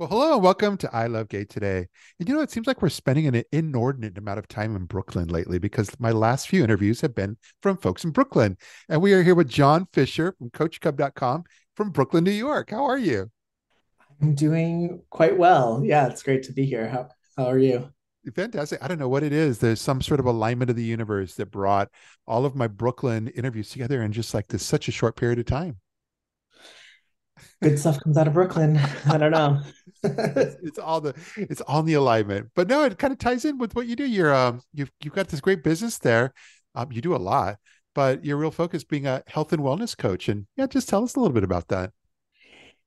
Well, hello and welcome to I Love Gay Today. And you know, it seems like we're spending an inordinate amount of time in Brooklyn lately because my last few interviews have been from folks in Brooklyn. And we are here with Jon Fischer from CoachCub.com from Brooklyn, New York. How are you? I'm doing quite well. Yeah, it's great to be here. How are you? Fantastic. I don't know what it is. There's some sort of alignment of the universe that brought all of my Brooklyn interviews together in just like this such a short period of time. Good stuff comes out of Brooklyn. I don't know. it's all the alignment, but no, it kind of ties in with what you do. You're you've got this great business there. You do a lot, but your real focus being a health and wellness coach. And yeah, just tell us a little bit about that.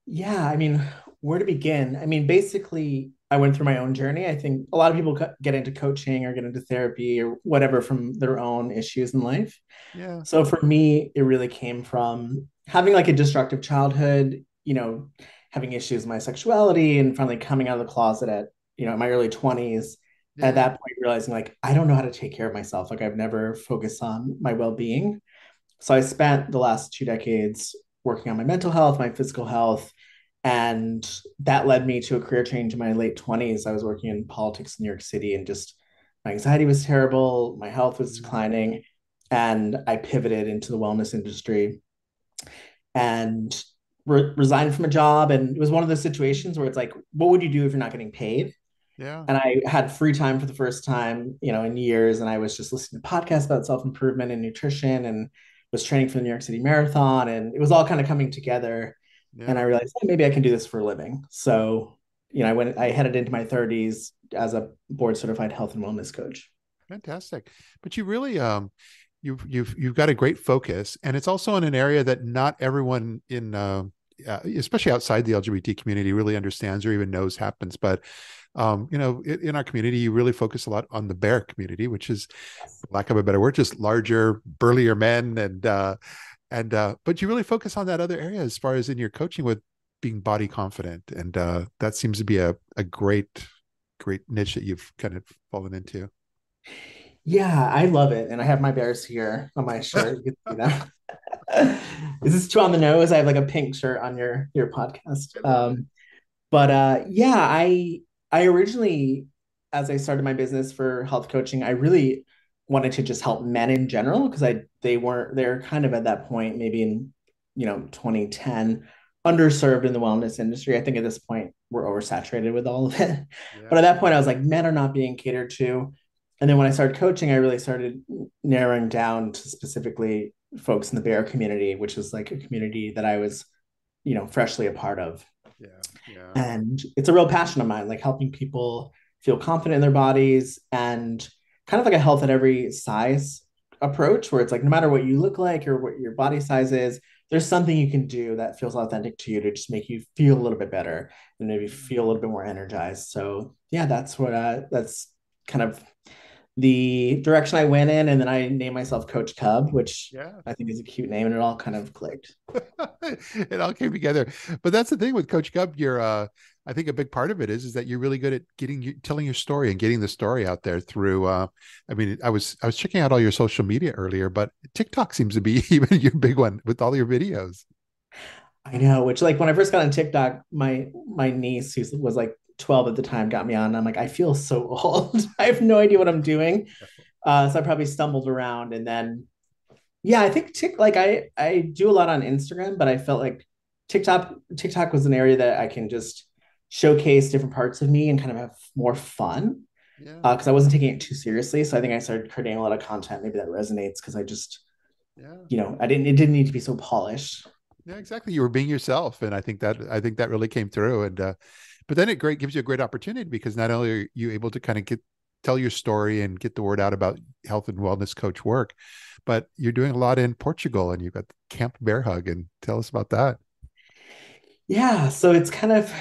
Yeah, I mean, where to begin? I mean, basically, I went through my own journey. I think a lot of people get into coaching or get into therapy or whatever from their own issues in life. Yeah. So for me, it really came from having like a destructive childhood, you know, having issues with my sexuality and finally coming out of the closet at, you know, in my early 20s. Yeah. At that point, realizing like, I don't know how to take care of myself. Like I've never focused on my well-being. So I spent the last 2 decades working on my mental health, my physical health, and that led me to a career change in my late 20s. I was working in politics in New York City and just my anxiety was terrible. My health was declining and I pivoted into the wellness industry and resigned from a job. And it was one of those situations where it's like, what would you do if you're not getting paid? Yeah. And I had free time for the first time, you know, in years. And I was just listening to podcasts about self-improvement and nutrition and was training for the New York City Marathon. And it was all kind of coming together. Yeah. And I realized, hey, maybe I can do this for a living. So, you know, I headed into my 30s as a board certified health and wellness coach. Fantastic. But you really, you've got a great focus, and it's also in an area that not everyone in, especially outside the LGBT community, really understands or even knows happens. But you know, in our community, you really focus a lot on the bear community, which is, for lack of a better word, just larger, burlier men, and but you really focus on that other area as far as in your coaching with being body confident, and that seems to be a great niche that you've kind of fallen into. Yeah, I love it. And I have my bears here on my shirt. You can see that. Is this too on the nose? I have like a pink shirt on your podcast. Yeah, I originally, as I started my business for health coaching, I really wanted to just help men in general because they're kind of at that point, maybe in, you know, 2010, underserved in the wellness industry. I think at this point we're oversaturated with all of it. Yeah. But at that point I was like, men are not being catered to. And then when I started coaching, I really started narrowing down to specifically folks in the bear community, which is like a community that I was, you know, freshly a part of. Yeah, yeah. And it's a real passion of mine, like helping people feel confident in their bodies and kind of like a health at every size approach where it's like, no matter what you look like or what your body size is, there's something you can do that feels authentic to you to just make you feel a little bit better and maybe feel a little bit more energized. So yeah, that's what that's kind of the direction I went in. And then I named myself Coach Cub, which yeah, I think is a cute name, and it all kind of clicked. It all came together. But that's the thing with Coach Cub. You're, I think a big part of it is that you're really good at telling your story and getting the story out there through, I mean, I was checking out all your social media earlier, but TikTok seems to be even your big one with all your videos. I know, which like when I first got on TikTok, my niece who was like 12 at the time got me on, and I'm like, I feel so old. I have no idea what I'm doing. So I probably stumbled around. And then, yeah, I think I do a lot on Instagram, but I felt like TikTok was an area that I can just showcase different parts of me and kind of have more fun. Yeah. Cause I wasn't taking it too seriously. So I think I started creating a lot of content. Maybe that resonates. Cause I just, yeah, you know, it didn't need to be so polished. Yeah, exactly. You were being yourself. And I think that really came through. And, but then it gives you a great opportunity because not only are you able to kind of tell your story and get the word out about health and wellness coach work, but you're doing a lot in Portugal and you've got Camp Bear Hug. And tell us about that. Yeah. So it's kind of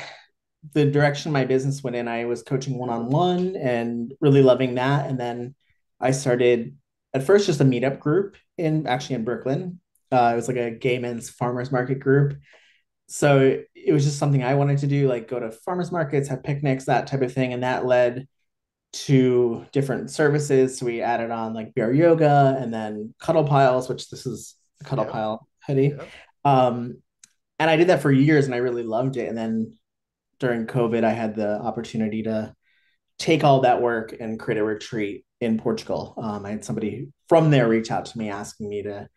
the direction my business went in. I was coaching one-on-one and really loving that. And then I started at first just a meetup group in Brooklyn. It was like a gay men's farmers market group. So it was just something I wanted to do, like go to farmers markets, have picnics, that type of thing. And that led to different services. So we added on like bear yoga and then cuddle piles, which this is a cuddle yep. pile hoodie. Yep. And I did that for years and I really loved it. And then during COVID, I had the opportunity to take all that work and create a retreat in Portugal. I had somebody from there reach out to me asking me to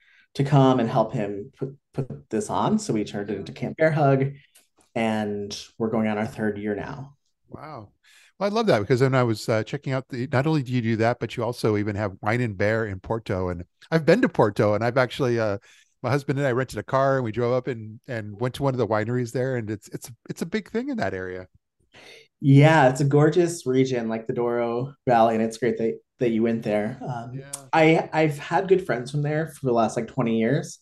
come and help him put this on. So we turned it into Camp Bear Hug, and we're going on our third year now. Wow. Well, I love that, because then I was checking out not only do you do that, but you also even have Wine and Bear in Porto. And I've been to Porto, and I've actually, my husband and I rented a car and we drove up and went to one of the wineries there. And it's a big thing in that area. Yeah. It's a gorgeous region, like the Douro Valley. And it's great that you went there. Yeah. I've had good friends from there for the last like 20 years.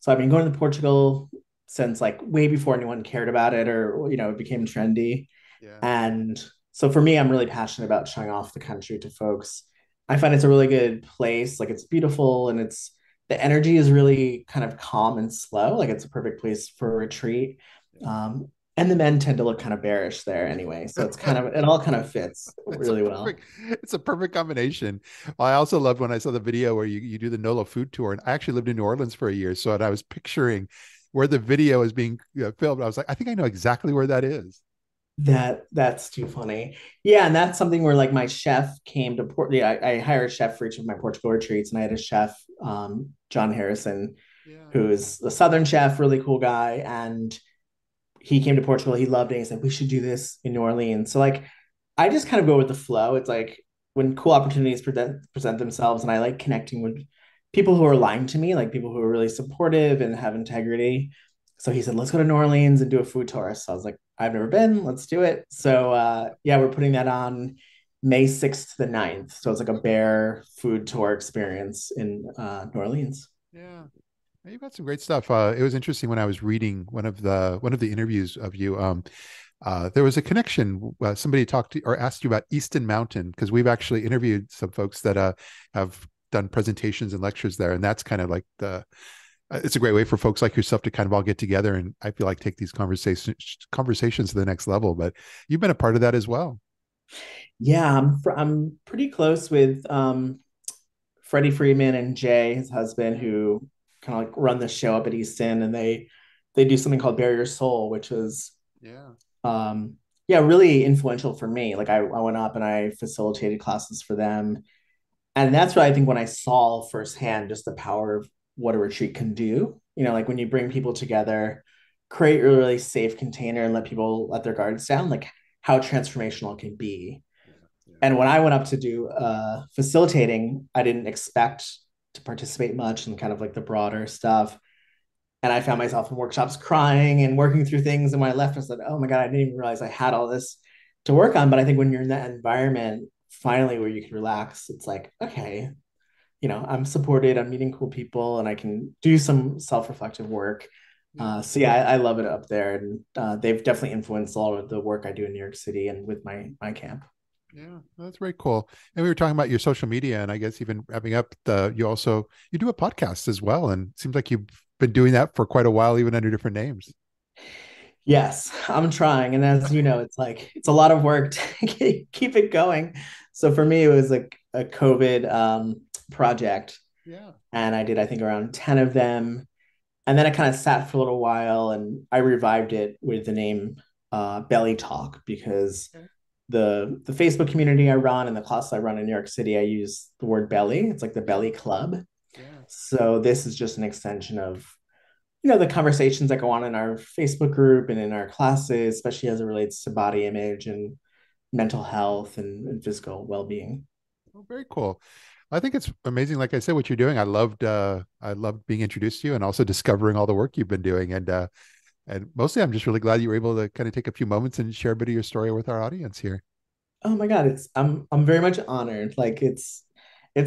So I've been going to Portugal since like way before anyone cared about it, or, you know, it became trendy. Yeah. And so for me, I'm really passionate about showing off the country to folks. I find it's a really good place. Like, it's beautiful, and the energy is really kind of calm and slow. Like, it's a perfect place for a retreat. And the men tend to look kind of bearish there anyway. So it's kind of, it all kind of fits really well. It's a perfect combination. I also loved when I saw the video where you do the NOLA food tour, and I actually lived in New Orleans for a year. So I was picturing where the video is being filmed. I was like, I think I know exactly where that is. That's too funny. Yeah. And that's something where, like, my chef came to Porto. Yeah, I hire a chef for each of my Portugal retreats, and I had a chef, John Harrison, who's a Southern chef, really cool guy. And he came to Portugal. He loved it. He said, we should do this in New Orleans. So, like, I just kind of go with the flow. It's like when cool opportunities present themselves, and I like connecting with people who are lying to me, like people who are really supportive and have integrity. So he said, let's go to New Orleans and do a food tour. So I was like, I've never been, let's do it. So yeah, we're putting that on May 6th to the 9th. So it's like a bear food tour experience in New Orleans. Yeah. You've got some great stuff. It was interesting when I was reading one of the interviews of you, there was a connection. Somebody talked to or asked you about Easton Mountain, because we've actually interviewed some folks that have done presentations and lectures there. And that's kind of like it's a great way for folks like yourself to kind of all get together, and I feel like take these conversations to the next level. But you've been a part of that as well. Yeah, I'm pretty close with Freddie Freeman and Jay, his husband, who kind of like run the show up at Easton, and they do something called Bear Your Soul, which is really influential for me. Like, I went up and I facilitated classes for them, and that's what I think when I saw firsthand just the power of what a retreat can do, you know, like when you bring people together, create a really safe container and let people let their guards down, like how transformational it can be. Yeah. And when I went up to do facilitating, I didn't expect to participate much in kind of like the broader stuff. And I found myself in workshops crying and working through things. And when I left, I said, oh my God, I didn't even realize I had all this to work on. But I think when you're in that environment, finally, where you can relax, it's like, okay, you know, I'm supported, I'm meeting cool people, and I can do some self-reflective work. So yeah, I love it up there. And they've definitely influenced all of the work I do in New York City and with my camp. Yeah, that's very cool. And we were talking about your social media, and I guess even wrapping up, you do a podcast as well. And it seems like you've been doing that for quite a while, even under different names. Yes, I'm trying. And as you know, it's like, it's a lot of work to keep it going. So for me, it was like a COVID project. Yeah. And I did, I think, around 10 of them. And then I kind of sat for a little while, and I revived it with the name Belly Talk, because the Facebook community I run and the class I run in New York City, I use the word belly. It's like the belly club. Yeah. So this is just an extension of, you know, the conversations that go on in our Facebook group and in our classes, especially as it relates to body image and mental health and physical well-being. Oh, very cool. I think it's amazing. Like I said, what you're doing, I loved being introduced to you, and also discovering all the work you've been doing. And mostly, I'm just really glad you were able to kind of take a few moments and share a bit of your story with our audience here. Oh my God. I'm very much honored. Like, it's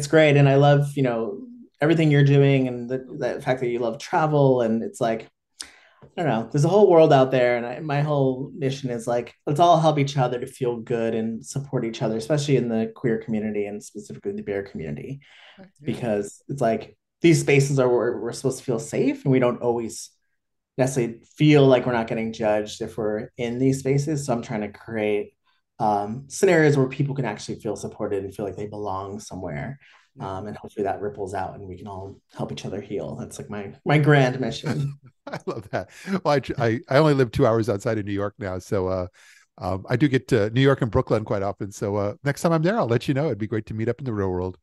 great. And I love, you know, everything you're doing, and the fact that you love travel. And it's like, I don't know, there's a whole world out there. And my whole mission is like, let's all help each other to feel good and support each other, especially in the queer community, and specifically the bear community, because it's like these spaces are where we're supposed to feel safe. And we don't always necessarily feel like we're not getting judged if we're in these spaces. So I'm trying to create scenarios where people can actually feel supported and feel like they belong somewhere. And hopefully that ripples out and we can all help each other heal. That's like my grand mission. I love that. Well, I only live 2 hours outside of New York now. So I do get to New York and Brooklyn quite often. So next time I'm there, I'll let you know. It'd be great to meet up in the real world.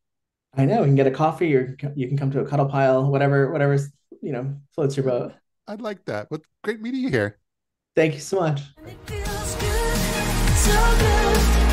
I know. You can get a coffee or you can come to a cuddle pile, whatever, floats your boat. I'd like that. Well, great meeting you here. Thank you so much. And it feels good, so good.